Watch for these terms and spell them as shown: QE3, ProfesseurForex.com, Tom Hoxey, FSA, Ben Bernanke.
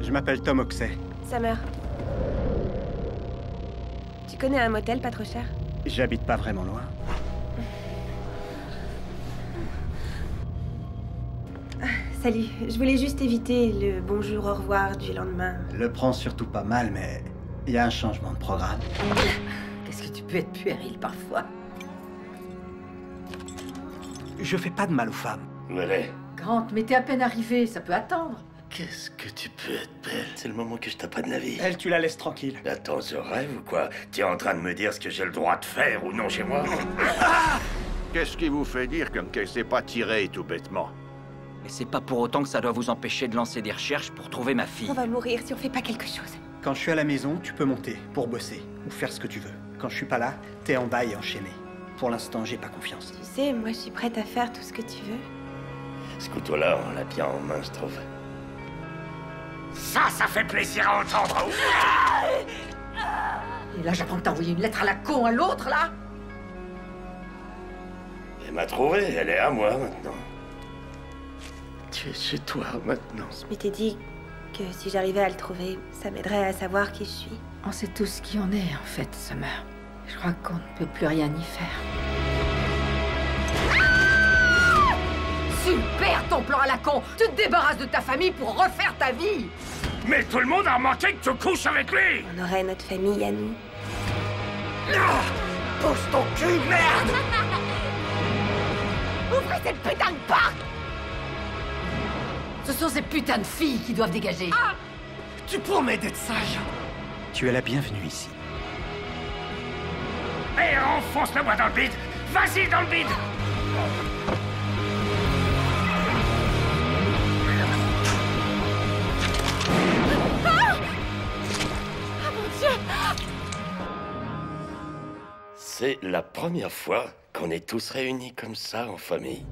Je m'appelle Tom Hoxey. Summer. Tu connais un motel pas trop cher? J'habite pas vraiment loin. Salut, je voulais juste éviter le bonjour au revoir du lendemain. Le prends surtout pas mal, mais il y a un changement de programme. Qu'est-ce que tu peux être puéril parfois. Je fais pas de mal aux femmes. Allez. Grant, mais t'es à peine arrivé, ça peut attendre. Qu'est-ce que tu peux être belle. C'est le moment que je t'apprends de la vie. Elle, tu la laisses tranquille. Attends, je rêve ou quoi? T'es en train de me dire ce que j'ai le droit de faire ou non chez moi? Qu'est-ce qui vous fait dire comme qu'elle s'est pas tirée tout bêtement? Mais c'est pas pour autant que ça doit vous empêcher de lancer des recherches pour trouver ma fille. On va mourir si on fait pas quelque chose. Quand je suis à la maison, tu peux monter pour bosser ou faire ce que tu veux. Quand je suis pas là, t'es en bas et enchaîné. Pour l'instant, j'ai pas confiance. Tu sais, moi je suis prête à faire tout ce que tu veux. Ce couteau-là, on l'a bien en main, je trouve. Ça fait plaisir à entendre. Et là, j'apprends que t'as envoyé une lettre à la con à l'autre, là. Elle m'a trouvé, elle est à moi maintenant. Tu es chez toi maintenant. Je m'étais dit que si j'arrivais à le trouver, ça m'aiderait à savoir qui je suis. On sait tous qui on est, en fait, Summer. Je crois qu'on ne peut plus rien y faire. Ah! Super ton plan à la con! Tu te débarrasses de ta famille pour refaire ta vie! Mais tout le monde a remarqué que tu couches avec lui! On aurait notre famille à nous. Ah! Pousse ton cul, merde! Ouvrez cette putain de porte! Ce sont ces putains de filles qui doivent dégager. Ah! Tu promets d'être sage. Tu es la bienvenue ici. Et enfonce le bois dans le bide. Vas-y dans le bide. Ah! Ah mon Dieu! C'est la première fois qu'on est tous réunis comme ça en famille.